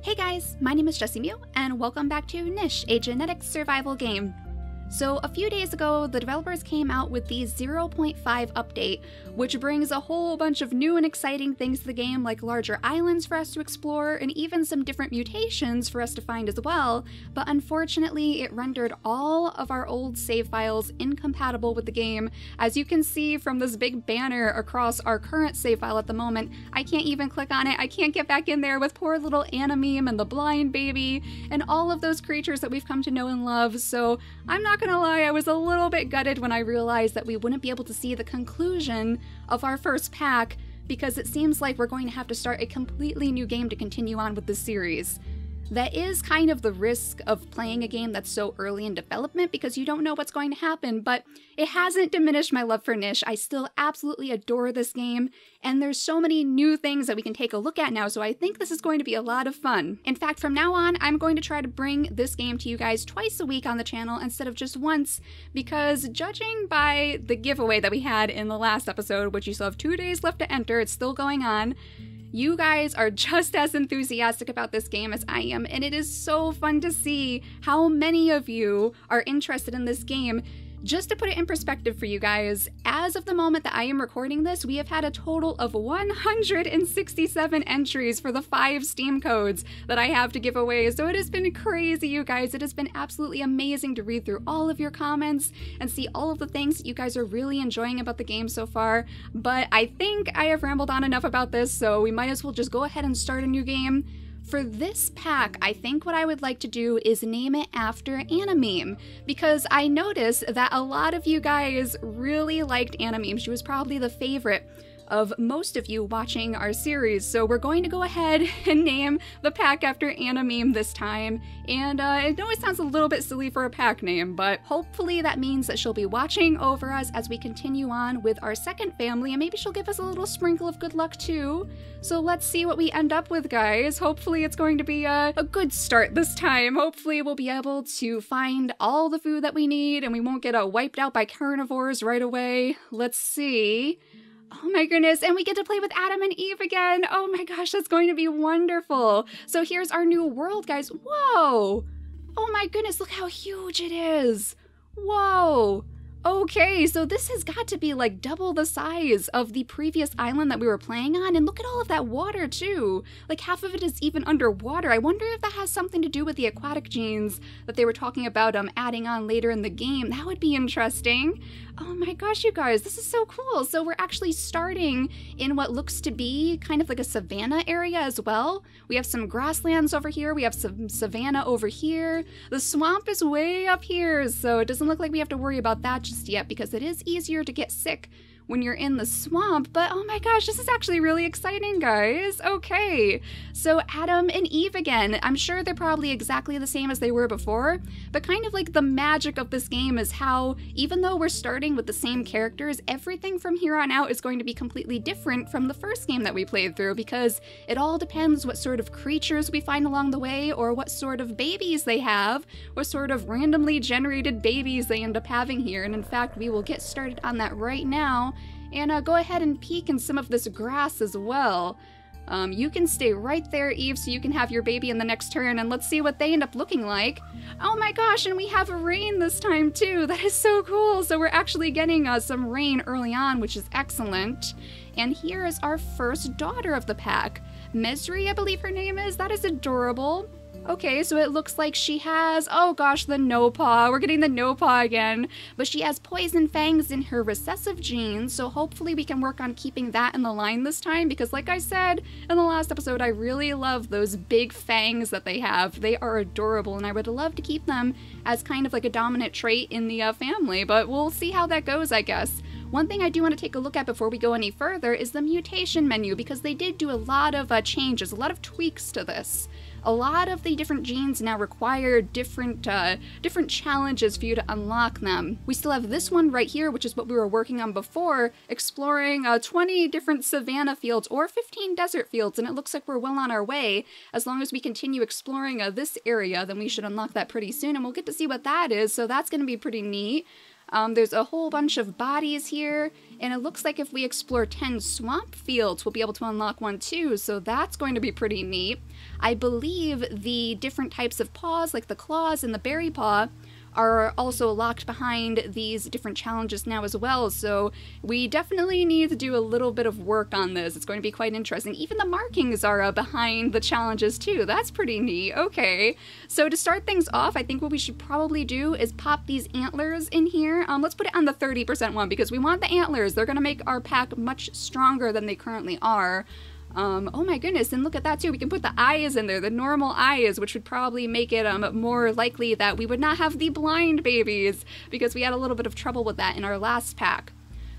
Hey guys, my name is Jesse Mew, and welcome back to Niche, a genetic survival game. So a few days ago, the developers came out with the 0.5 update, which brings a whole bunch of new and exciting things to the game, like larger islands for us to explore, and even some different mutations for us to find as well, but unfortunately it rendered all of our old save files incompatible with the game. As you can see from this big banner across our current save file at the moment, I can't even click on it, I can't get back in there with poor little Anamem and the blind baby, and all of those creatures that we've come to know and love, so I'm not gonna lie, I was a little bit gutted when I realized that we wouldn't be able to see the conclusion of our first pack, because it seems like we're going to have to start a completely new game to continue on with this series. That is kind of the risk of playing a game that's so early in development, because you don't know what's going to happen, but it hasn't diminished my love for Niche. I still absolutely adore this game, and there's so many new things that we can take a look at now, so I think this is going to be a lot of fun. In fact, from now on, I'm going to try to bring this game to you guys twice a week on the channel instead of just once, because judging by the giveaway that we had in the last episode, which you still have 2 days left to enter, it's still going on, you guys are just as enthusiastic about this game as I am, and it is so fun to see how many of you are interested in this game. Just to put it in perspective for you guys, as of the moment that I am recording this, we have had a total of 167 entries for the 5 Steam codes that I have to give away, so it has been crazy, you guys. It has been absolutely amazing to read through all of your comments and see all of the things that you guys are really enjoying about the game so far, but I think I have rambled on enough about this, so we might as well just go ahead and start a new game. For this pack, I think what I would like to do is name it after Anamem, because I noticed that a lot of you guys really liked Anamem. She was probably the favorite of most of you watching our series, so we're going to go ahead and name the pack after Anamem this time. And I know it sounds a little bit silly for a pack name, but hopefully that means that she'll be watching over us as we continue on with our second family, and maybe she'll give us a little sprinkle of good luck too. So let's see what we end up with, guys. Hopefully it's going to be a good start this time. Hopefully we'll be able to find all the food that we need and we won't get wiped out by carnivores right away. Let's see. Oh my goodness, and we get to play with Adam and Eve again. Oh my gosh, that's going to be wonderful. So here's our new world, guys. Whoa! Oh my goodness, look how huge it is. Whoa! Okay, so this has got to be like double the size of the previous island that we were playing on, and look at all of that water too. Like half of it is even underwater. I wonder if that has something to do with the aquatic genes that they were talking about adding on later in the game. That would be interesting. Oh my gosh, you guys, this is so cool. So we're actually starting in what looks to be kind of like a savanna area as well. We have some grasslands over here. We have some savanna over here. The swamp is way up here, so it doesn't look like we have to worry about that just yet, because it is easier to get sick when you're in the swamp. But oh my gosh, this is actually really exciting, guys. Okay, so Adam and Eve again. I'm sure they're probably exactly the same as they were before, but kind of like the magic of this game is how, even though we're starting with the same characters, everything from here on out is going to be completely different from the first game that we played through, because it all depends what sort of creatures we find along the way, or what sort of babies they have, what sort of randomly generated babies they end up having here. And in fact, we will get started on that right now. And go ahead and peek in some of this grass as well. You can stay right there, Eve, so you can have your baby in the next turn, and let's see what they end up looking like. Oh my gosh, and we have rain this time too. That is so cool. So we're actually getting some rain early on, which is excellent. And here is our first daughter of the pack. Mesri, I believe her name is. That is adorable. Okay, so it looks like she has, oh gosh, the no paw. We're getting the no paw again. But she has poison fangs in her recessive genes, so hopefully we can work on keeping that in the line this time, because like I said in the last episode, I really love those big fangs that they have. They are adorable, and I would love to keep them as kind of like a dominant trait in the family, but we'll see how that goes, I guess. One thing I do want to take a look at before we go any further is the mutation menu, because they did do a lot of changes, a lot of tweaks to this. A lot of the different genes now require different challenges for you to unlock them. We still have this one right here, which is what we were working on before, exploring 20 different savanna fields or 15 desert fields, and it looks like we're well on our way. As long as we continue exploring this area, then we should unlock that pretty soon, and we'll get to see what that is, so that's going to be pretty neat. There's a whole bunch of bodies here, and it looks like if we explore 10 swamp fields, we'll be able to unlock one too, so that's going to be pretty neat. I believe the different types of paws, like the claws and the berry paw, are also locked behind these different challenges now as well, so we definitely need to do a little bit of work on this. It's going to be quite interesting. Even the markings are behind the challenges too. That's pretty neat. Okay, so to start things off, I think what we should probably do is pop these antlers in here. Let's put it on the 30% one because we want the antlers. They're going to make our pack much stronger than they currently are. Oh my goodness, and look at that too, we can put the eyes in there, the normal eyes, which would probably make it more likely that we would not have the blind babies, because we had a little bit of trouble with that in our last pack.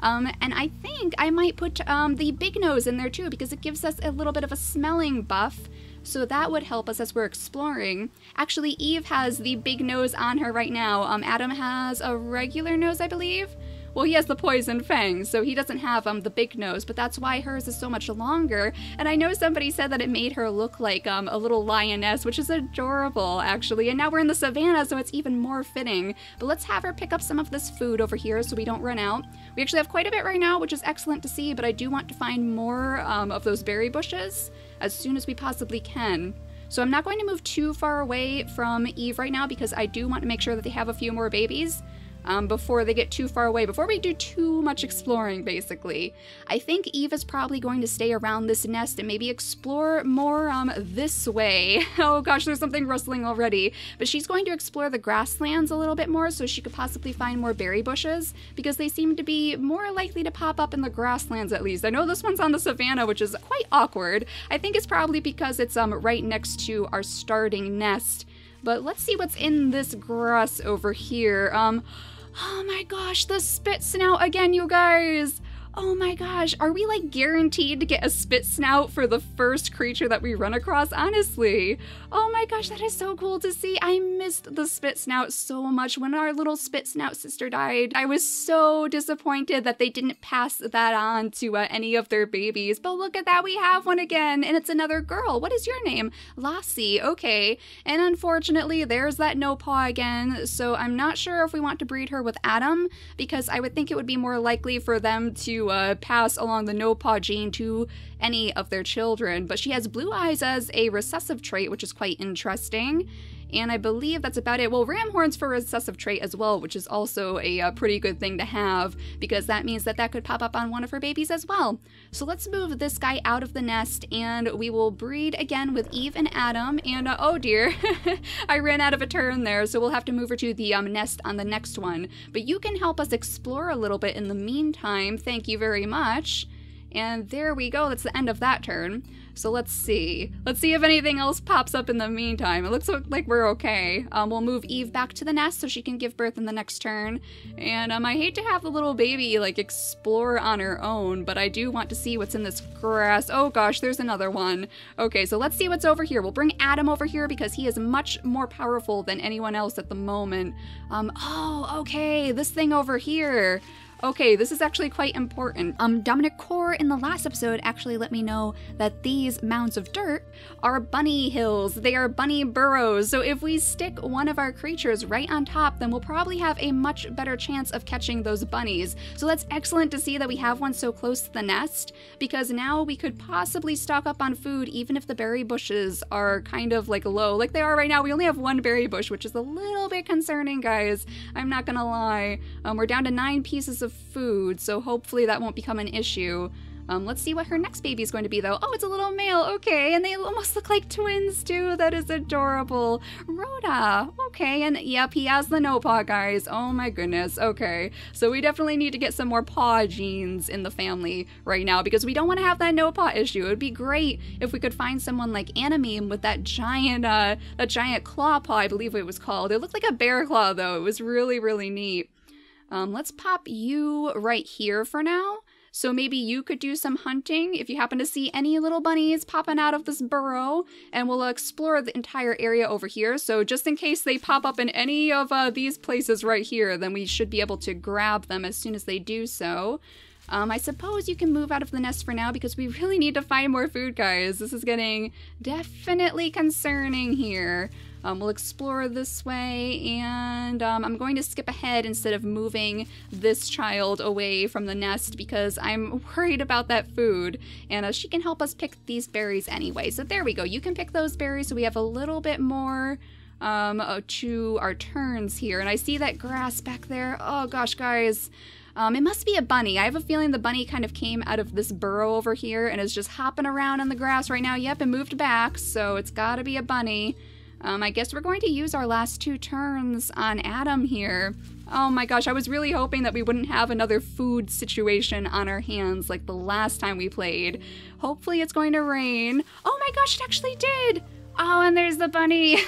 And I think I might put the big nose in there too, because it gives us a little bit of a smelling buff, so that would help us as we're exploring. Actually, Eve has the big nose on her right now. Adam has a regular nose, I believe. Well, he has the poison fangs, so he doesn't have the big nose, but that's why hers is so much longer. And I know somebody said that it made her look like a little lioness, which is adorable, actually. And now we're in the savannah, so it's even more fitting. But let's have her pick up some of this food over here so we don't run out. We actually have quite a bit right now, which is excellent to see, but I do want to find more of those berry bushes as soon as we possibly can. So I'm not going to move too far away from Eve right now because I do want to make sure that they have a few more babies. Before they get too far away, before we do too much exploring, basically. I think Eve is probably going to stay around this nest and maybe explore more this way. Oh gosh, there's something rustling already. But she's going to explore the grasslands a little bit more so she could possibly find more berry bushes because they seem to be more likely to pop up in the grasslands at least. I know this one's on the savannah, which is quite awkward. I think it's probably because it's right next to our starting nest. But let's see what's in this grass over here. Oh my gosh, the spit snout again, you guys. Oh my gosh, are we like guaranteed to get a spit snout for the first creature that we run across? Honestly, oh my gosh, that is so cool to see. I missed the spit snout so much. When our little spit snout sister died, I was so disappointed that they didn't pass that on to any of their babies. But look at that, we have one again, and it's another girl. What is your name? Lassie, okay. And unfortunately, there's that no paw again, so I'm not sure if we want to breed her with Adam, because I would think it would be more likely for them to pass along the no-paw gene to any of their children, but she has blue eyes as a recessive trait, which is quite interesting, and I believe that's about it. Well, ram horns for recessive trait as well, which is also a pretty good thing to have, because that means that that could pop up on one of her babies as well. So let's move this guy out of the nest, and we will breed again with Eve and Adam, and oh dear, I ran out of a turn there, so we'll have to move her to the nest on the next one. But you can help us explore a little bit in the meantime, thank you very much. And there we go, that's the end of that turn. So let's see. Let's see if anything else pops up in the meantime. It looks like we're okay. We'll move Eve back to the nest so she can give birth in the next turn. And I hate to have the little baby like explore on her own, but I do want to see what's in this grass. Oh gosh, there's another one. Okay, so let's see what's over here. We'll bring Adam over here because he is much more powerful than anyone else at the moment. Oh, okay, this thing over here. Okay, this is actually quite important. Dominic Core in the last episode actually let me know that these mounds of dirt are bunny hills. They are bunny burrows. So if we stick one of our creatures right on top, then we'll probably have a much better chance of catching those bunnies. So that's excellent to see that we have one so close to the nest, because now we could possibly stock up on food even if the berry bushes are kind of like low, like they are right now. We only have one berry bush, which is a little bit concerning, guys. I'm not gonna lie. We're down to 9 pieces of food, so hopefully that won't become an issue. Let's see what her next baby is going to be, though. Oh, it's a little male, okay, and they almost look like twins, too. That is adorable. Rota, okay, and yep, he has the no-paw, guys. Oh my goodness, okay. So we definitely need to get some more paw genes in the family right now, because we don't want to have that no-paw issue. It would be great if we could find someone like Anamem with that giant claw paw, I believe it was called. It looked like a bear claw, though. It was really, really neat. Let's pop you right here for now. So maybe you could do some hunting if you happen to see any little bunnies popping out of this burrow, and we'll explore the entire area over here. So just in case they pop up in any of these places right here, then we should be able to grab them as soon as they do so. I suppose you can move out of the nest for now because we really need to find more food, guys. This is getting definitely concerning here. We'll explore this way, and I'm going to skip ahead instead of moving this child away from the nest because I'm worried about that food, and she can help us pick these berries anyway. So there we go. You can pick those berries, so we have a little bit more to our turns here. And I see that grass back there. Oh gosh, guys. It must be a bunny. I have a feeling the bunny kind of came out of this burrow over here and is just hopping around in the grass right now. Yep, it moved back, so it's gotta be a bunny. I guess we're going to use our last two turns on Adam here. Oh my gosh, I was really hoping that we wouldn't have another food situation on our hands like the last time we played. Hopefully it's going to rain. Oh my gosh, it actually did! Oh, and there's the bunny!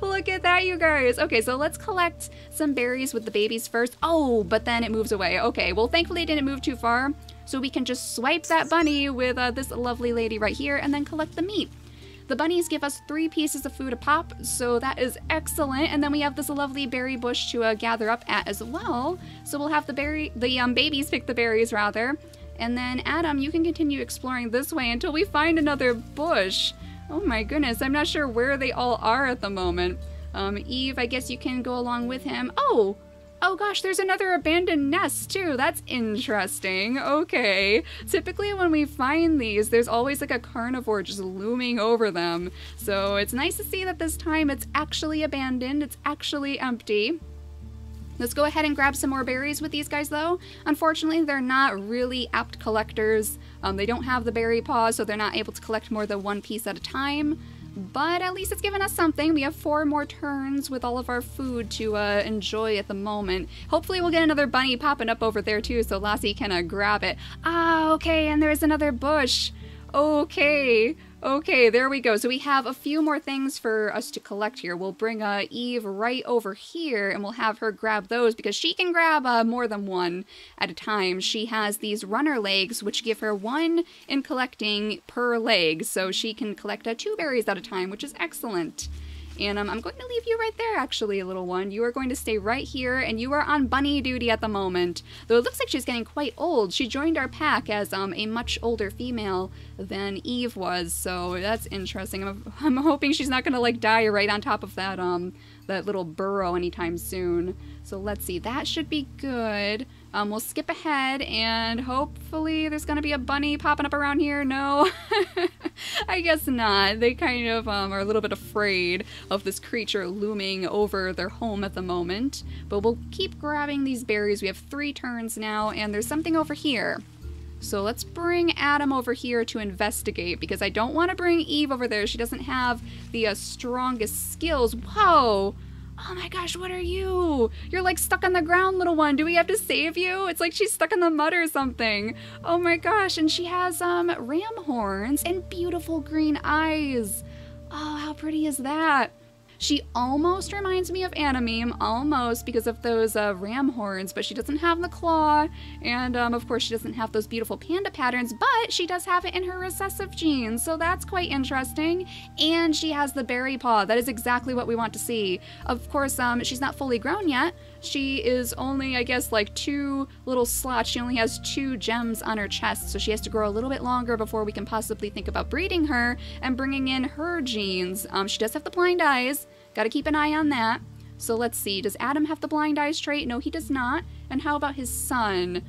Look at that, you guys! Okay, so let's collect some berries with the babies first. Oh, but then it moves away. Okay, well thankfully it didn't move too far, so we can just swipe that bunny with this lovely lady right here and then collect the meat. The bunnies give us 3 pieces of food a pop, so that is excellent. And then we have this lovely berry bush to gather up at as well. So we'll have the babies pick the berries rather. And then Adam, you can continue exploring this way until we find another bush. Oh my goodness, I'm not sure where they all are at the moment. Eve, I guess you can go along with him. Oh! Oh gosh, there's another abandoned nest too. That's interesting. Okay. Typically when we find these, there's always like a carnivore just looming over them. So it's nice to see that this time it's actually abandoned. It's actually empty. Let's go ahead and grab some more berries with these guys though. Unfortunately, they're not really apt collectors. They don't have the berry paws, so they're not able to collect more than 1 piece at a time. But at least it's given us something. We have 4 more turns with all of our food to enjoy at the moment. Hopefully we'll get another bunny popping up over there too so Lassie can grab it. Ah, okay, and there's another bush. Okay, okay, there we go. So we have a few more things for us to collect here. We'll bring Eve right over here and we'll have her grab those because she can grab more than 1 at a time. She has these runner legs which give her 1 in collecting per leg. So she can collect 2 berries at a time, which is excellent. And I'm going to leave you right there, actually, little one. You are going to stay right here, and you are on bunny duty at the moment. Though it looks like she's getting quite old. She joined our pack as a much older female than Eve was, so that's interesting. I'm hoping she's not going to, like, die right on top of that little burrow anytime soon. So let's see. That should be good. We'll skip ahead, and hopefully there's going to be a bunny popping up around here. No, I guess not. They kind of are a little bit afraid of this creature looming over their home at the moment. But we'll keep grabbing these berries. We have 3 turns now, and there's something over here. So let's bring Adam over here to investigate, because I don't want to bring Eve over there. She doesn't have the strongest skills. Whoa! Oh my gosh, what are you? You're like stuck on the ground, little one. Do we have to save you? It's like she's stuck in the mud or something. Oh my gosh, and she has ram horns and beautiful green eyes. Oh, how pretty is that? She almost reminds me of Anamem, almost, because of those ram horns, but she doesn't have the claw, and of course she doesn't have those beautiful panda patterns, but she does have it in her recessive genes, so that's quite interesting. And she has the berry paw. That is exactly what we want to see. Of course, she's not fully grown yet. She is only, I guess, like 2 little slots. She only has 2 gems on her chest, so she has to grow a little bit longer before we can possibly think about breeding her and bringing in her genes. She does have the blind eyes. Gotta keep an eye on that. So let's see. Does Adam have the blind eyes trait? No, he does not. And how about his son?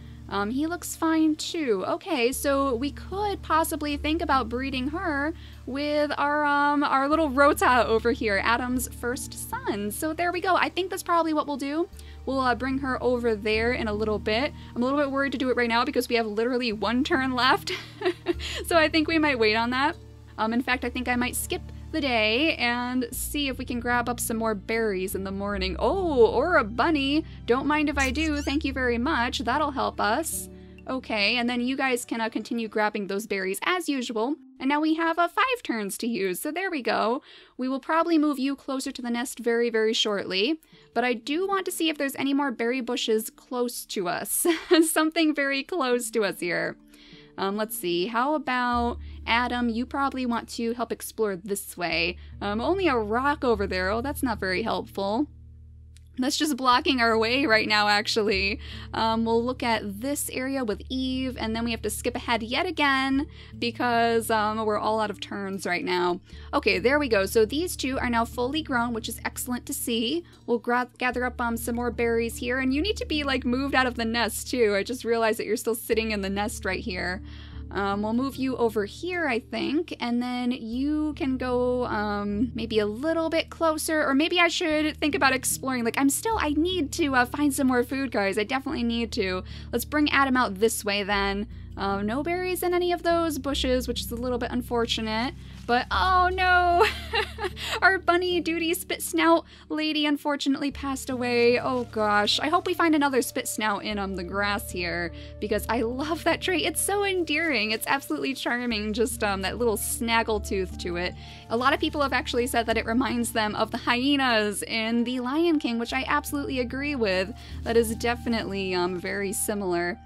He looks fine too. Okay, so we could possibly think about breeding her with our little Rota over here, Adam's first son. So there we go. I think that's probably what we'll do. We'll bring her over there in a little bit. I'm a little bit worried to do it right now because we have literally 1 turn left. So I think we might wait on that. In fact, I think I might skip the day and see if we can grab up some more berries in the morning. Oh, or a bunny. Don't mind if I do. Thank you very much. That'll help us. Okay, and then you guys can continue grabbing those berries as usual. And now we have 5 turns to use, so there we go. We will probably move you closer to the nest very, very shortly. But I do want to see if there's any more berry bushes close to us. Something very close to us here. Let's see, how about Adam? You probably want to help explore this way. Only a rock over there. Oh, that's not very helpful. That's just blocking our way right now, actually. We'll look at this area with Eve, and then we have to skip ahead yet again because we're all out of turns right now. Okay, there we go. So these two are now fully grown, which is excellent to see. We'll gather up some more berries here, and you need to be, like, moved out of the nest, too. I just realized that you're still sitting in the nest right here. We'll move you over here, I think, and then you can go maybe a little bit closer, or maybe I should think about exploring. Like, I need to find some more food, guys. I definitely need to. Let's bring Adam out this way, then. No berries in any of those bushes, which is a little bit unfortunate. But, oh no! Our bunny duty spit snout lady unfortunately passed away. Oh gosh. I hope we find another spit snout in the grass here, because I love that trait. It's so endearing. It's absolutely charming, just that little snaggle tooth to it. A lot of people have actually said that it reminds them of the hyenas in The Lion King, which I absolutely agree with. That is definitely very similar.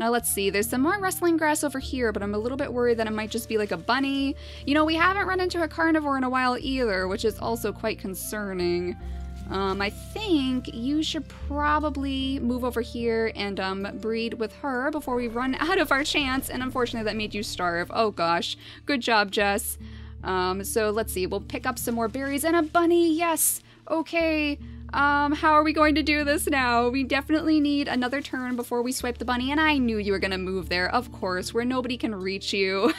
Now let's see, there's some more rustling grass over here, but I'm a little bit worried that it might just be like a bunny. You know, we haven't run into a carnivore in a while either, which is also quite concerning. I think you should probably move over here and breed with her before we run out of our chance, and unfortunately that made you starve. Oh gosh, good job, Jess. So let's see, we'll pick up some more berries and a bunny, yes, okay. How are we going to do this now? We definitely need another turn before we swipe the bunny, and I knew you were gonna move there, of course, where nobody can reach you.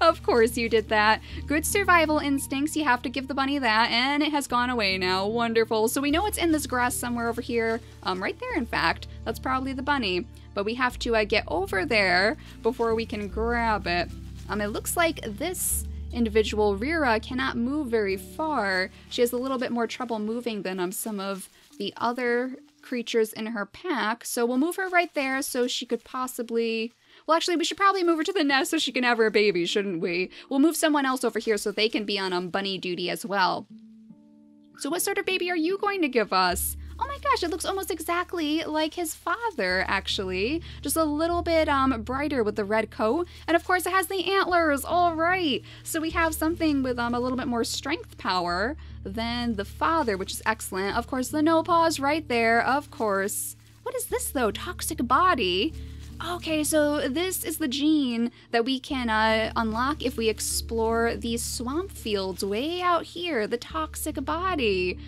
Of course you did that. Good survival instincts, you have to give the bunny that, and it has gone away now. Wonderful. So we know it's in this grass somewhere over here. Right there, in fact. That's probably the bunny. But we have to get over there before we can grab it. It looks like this individual Rira cannot move very far. She has a little bit more trouble moving than some of the other creatures in her pack, so we'll move her right there so she could possibly... Well, actually, we should probably move her to the nest so she can have her baby, shouldn't we? We'll move someone else over here so they can be on bunny duty as well. So what sort of baby are you going to give us? Oh my gosh, it looks almost exactly like his father, actually. Just a little bit brighter with the red coat. And of course it has the antlers, all right. So we have something with a little bit more strength power than the father, which is excellent. Of course, the no paws right there, of course. What is this though, toxic body? Okay, so this is the gene that we can unlock if we explore these swamp fields way out here, the toxic body.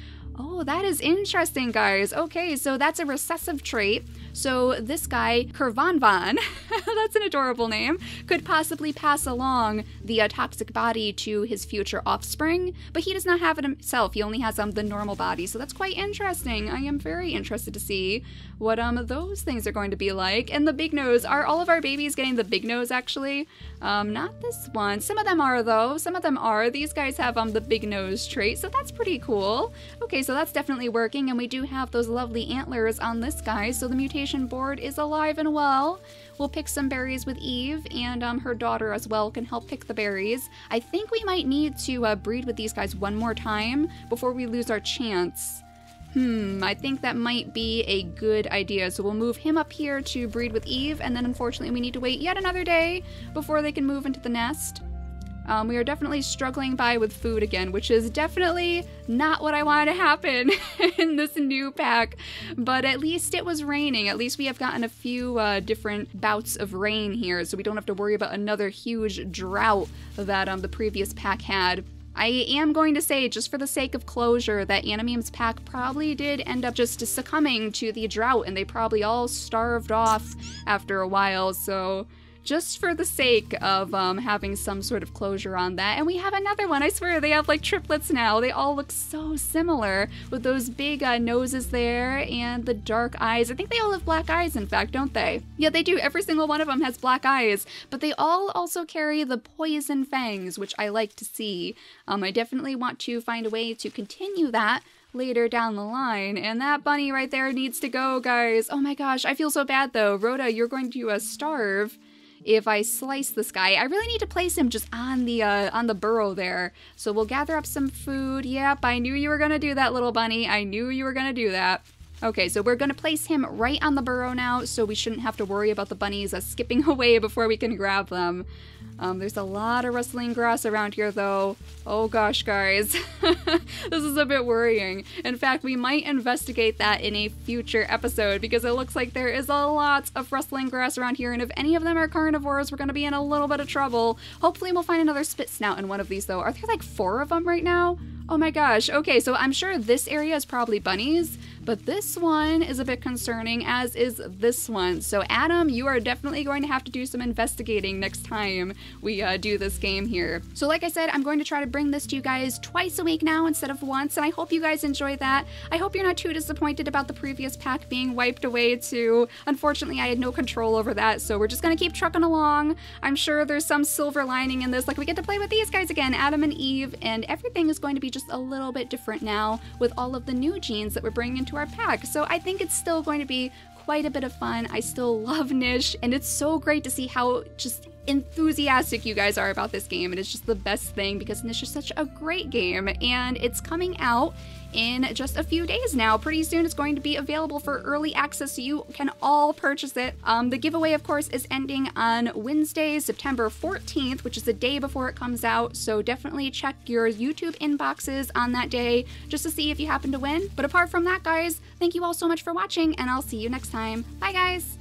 Oh, that is interesting, guys. Okay, so that's a recessive trait. So this guy, Kervanvan, that's an adorable name, could possibly pass along the toxic body to his future offspring, but he does not have it himself. He only has the normal body, so that's quite interesting. I am very interested to see what those things are going to be like. And the big nose, are all of our babies getting the big nose, actually? Not this one. Some of them are, though. Some of them are. These guys have the big nose trait, so that's pretty cool. Okay, so that's definitely working, and we do have those lovely antlers on this guy, so the mutation board is alive and well. We'll pick some berries with Eve, and her daughter as well can help pick the berries. I think we might need to breed with these guys one more time before we lose our chance. I think that might be a good idea. So we'll move him up here to breed with Eve, and then unfortunately we need to wait yet another day before they can move into the nest. We are definitely struggling with food again, which is definitely not what I wanted to happen in this new pack. But at least it was raining. At least we have gotten a few different bouts of rain here, so we don't have to worry about another huge drought that the previous pack had. I am going to say, just for the sake of closure, that Anamem's pack probably did end up just succumbing to the drought, and they probably all starved off after a while, so... Just for the sake of having some sort of closure on that. And we have another one, I swear, they have like triplets now. They all look so similar with those big noses there and the dark eyes. I think they all have black eyes, in fact, don't they? Yeah, they do. Every single one of them has black eyes, but they all also carry the poison fangs, which I like to see. I definitely want to find a way to continue that later down the line. And that bunny right there needs to go, guys. Oh my gosh, I feel so bad though. Rota, you're going to starve if I slice this guy. I really need to place him just on the burrow there. So we'll gather up some food. Yep, I knew you were gonna do that, little bunny. I knew you were gonna do that. Okay, so we're gonna place him right on the burrow now, so we shouldn't have to worry about the bunnies skipping away before we can grab them. There's a lot of rustling grass around here though. Oh gosh, guys. This is a bit worrying. In fact, we might investigate that in a future episode because it looks like there is a lot of rustling grass around here, and if any of them are carnivores, we're gonna be in a little bit of trouble. Hopefully we'll find another spit snout in one of these though. Are there like 4 of them right now? Oh my gosh, okay, so I'm sure this area is probably bunnies, but this one is a bit concerning, as is this one. So Adam, you are definitely going to have to do some investigating next time we do this game here. So like I said, I'm going to try to bring this to you guys twice a week now instead of once, and I hope you guys enjoy that. I hope you're not too disappointed about the previous pack being wiped away too. Unfortunately, I had no control over that, so we're just gonna keep trucking along. I'm sure there's some silver lining in this, like we get to play with these guys again, Adam and Eve, and everything is going to be just a little bit different now with all of the new genes that we're bringing into our pack. So I think it's still going to be quite a bit of fun. I still love Niche, and it's so great to see how just enthusiastic you guys are about this game, and it's just the best thing because Niche is such a great game, and it's coming out in just a few days now. Pretty soon it's going to be available for early access, so you can all purchase it. The giveaway, of course, is ending on Wednesday, September 14th, which is the day before it comes out, so definitely check your YouTube inboxes on that day just to see if you happen to win. But apart from that, guys, thank you all so much for watching, and I'll see you next time. Bye, guys!